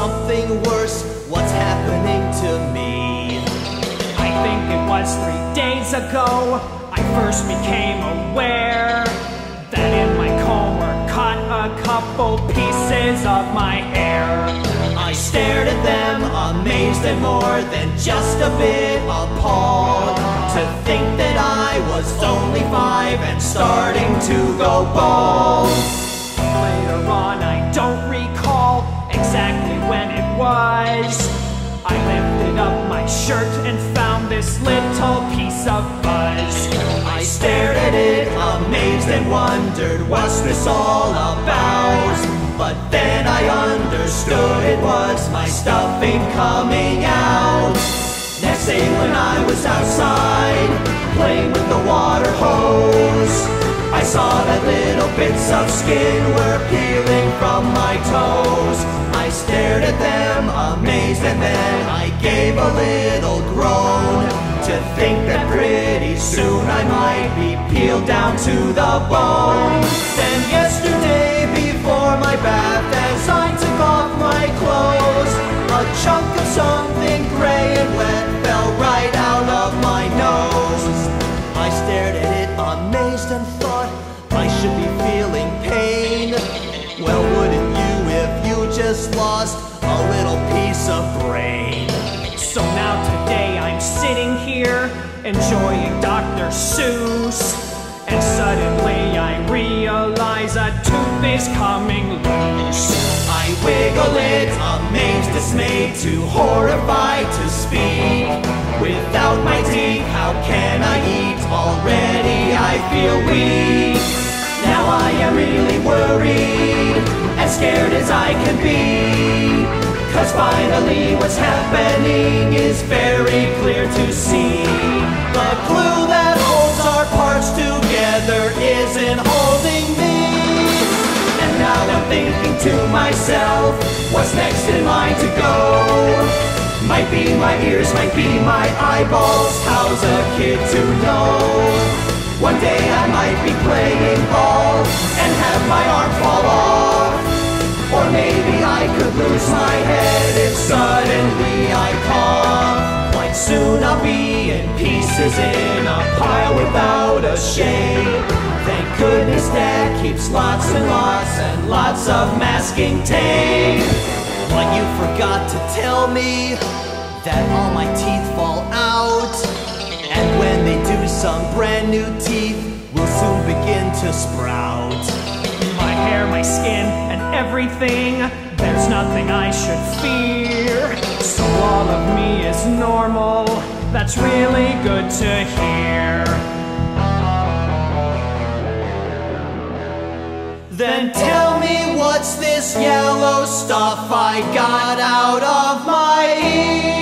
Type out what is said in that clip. something worse. What's happening to me? I think it was 3 days ago I first became aware that in my comb were caught a couple pieces of my hair. I stared at them, amazed and more than just a bit appalled, to think that I was only 5 and starting to go bald. Later on, I don't recall exactly when it was, I lifted up my shirt and found this little piece of fuzz. I stared at it, amazed and wondered, what's this all about? But then I understood it was my stuffing coming out. Next day when I was outside, playing with the water hose, I saw that little bits of skin were peeling from my toes. I stared at them, amazed, and then I gave a little groan, to think that pretty soon I might be peeled down to the bone. Then yesterday before my bath, as I took off my clothes, a chunk of something gray and wet fell right out of my nose. I stared at it, amazed, and thought, I should be feeling pain. Well, wouldn't you if you just lost a little piece of brain? So now today I'm sitting here enjoying Dr. Seuss, and suddenly I realize a tooth is coming loose. I wiggle it, amazed, dismayed, too horrified to speak. Without my teeth, how can I eat? Already I feel weak. Now I am really worried, as scared as I can be, 'cause finally what's happening is very clear to see. The glue that holds our parts together isn't holding me. And now I'm thinking to myself, what's next in line to go? Might be my ears, might be my eyeballs, how's a kid to know? One day I might be playing ball and have my arm fall off. Or maybe I could lose my head if suddenly I cough. Quite soon I'll be in pieces in a pile without a shade. Thank goodness that keeps lots and lots and lots of masking tape. But you forgot to tell me that all my teeth fall out. And when they do, some brand new teeth will soon begin to sprout. My hair, my skin, and everything, there's nothing I should fear. So all of me is normal, that's really good to hear. Then tell me, what's this yellow stuff I got out of my ear?